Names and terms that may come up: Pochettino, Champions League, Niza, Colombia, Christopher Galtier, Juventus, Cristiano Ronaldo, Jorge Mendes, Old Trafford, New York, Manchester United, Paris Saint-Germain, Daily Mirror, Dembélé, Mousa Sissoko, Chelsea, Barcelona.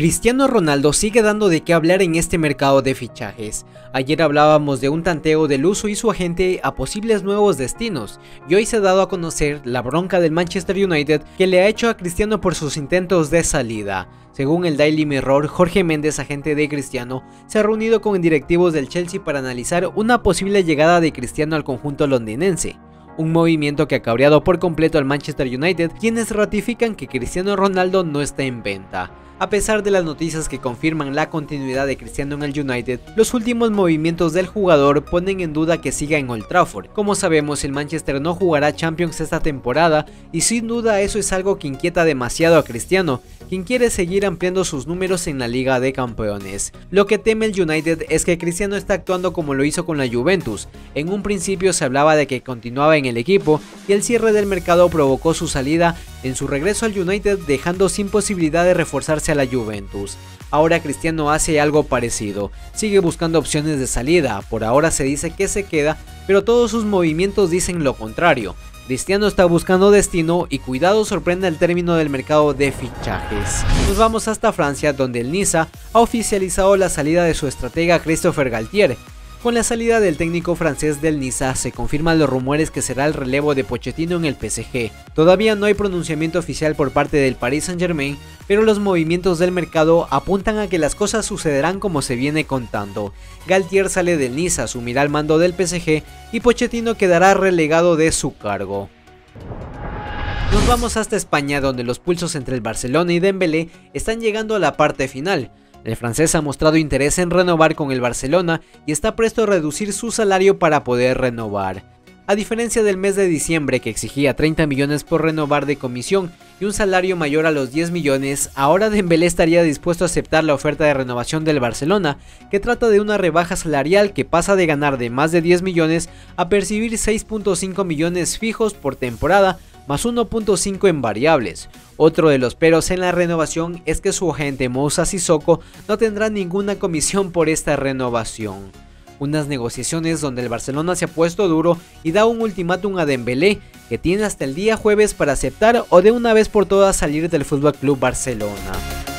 Cristiano Ronaldo sigue dando de qué hablar en este mercado de fichajes. Ayer hablábamos de un tanteo del uso y su agente a posibles nuevos destinos, y hoy se ha dado a conocer la bronca del Manchester United que le ha hecho a Cristiano por sus intentos de salida. Según el Daily Mirror, Jorge Mendes, agente de Cristiano, se ha reunido con directivos del Chelsea para analizar una posible llegada de Cristiano al conjunto londinense. Un movimiento que ha cabreado por completo al Manchester United, quienes ratifican que Cristiano Ronaldo no está en venta. A pesar de las noticias que confirman la continuidad de Cristiano en el United, los últimos movimientos del jugador ponen en duda que siga en Old Trafford. Como sabemos, el Manchester no jugará Champions esta temporada y sin duda eso es algo que inquieta demasiado a Cristiano, quien quiere seguir ampliando sus números en la Liga de Campeones. Lo que teme el United es que Cristiano está actuando como lo hizo con la Juventus. En un principio se hablaba de que continuaba en el equipo y el cierre del mercado provocó su salida en su regreso al United, dejando sin posibilidad de reforzarse a la Juventus. Ahora Cristiano hace algo parecido, sigue buscando opciones de salida, por ahora se dice que se queda, pero todos sus movimientos dicen lo contrario. Cristiano está buscando destino y cuidado sorprende al término del mercado de fichajes. Nos vamos hasta Francia, donde el Niza ha oficializado la salida de su estratega Christopher Galtier. Con la salida del técnico francés del Niza se confirman los rumores que será el relevo de Pochettino en el PSG. Todavía no hay pronunciamiento oficial por parte del Paris Saint-Germain, pero los movimientos del mercado apuntan a que las cosas sucederán como se viene contando. Galtier sale del Niza, asumirá el mando del PSG y Pochettino quedará relegado de su cargo. Nos vamos hasta España, donde los pulsos entre el Barcelona y Dembélé están llegando a la parte final. El francés ha mostrado interés en renovar con el Barcelona y está presto a reducir su salario para poder renovar. A diferencia del mes de diciembre, que exigía 30 millones por renovar de comisión y un salario mayor a los 10 millones, ahora Dembélé estaría dispuesto a aceptar la oferta de renovación del Barcelona, que trata de una rebaja salarial que pasa de ganar de más de 10 millones a percibir 6.5 millones fijos por temporada, más 1.5 en variables. Otro de los peros en la renovación es que su agente Mousa Sissoko no tendrá ninguna comisión por esta renovación. Unas negociaciones donde el Barcelona se ha puesto duro y da un ultimátum a Dembélé, que tiene hasta el día jueves para aceptar o de una vez por todas salir del FC Barcelona.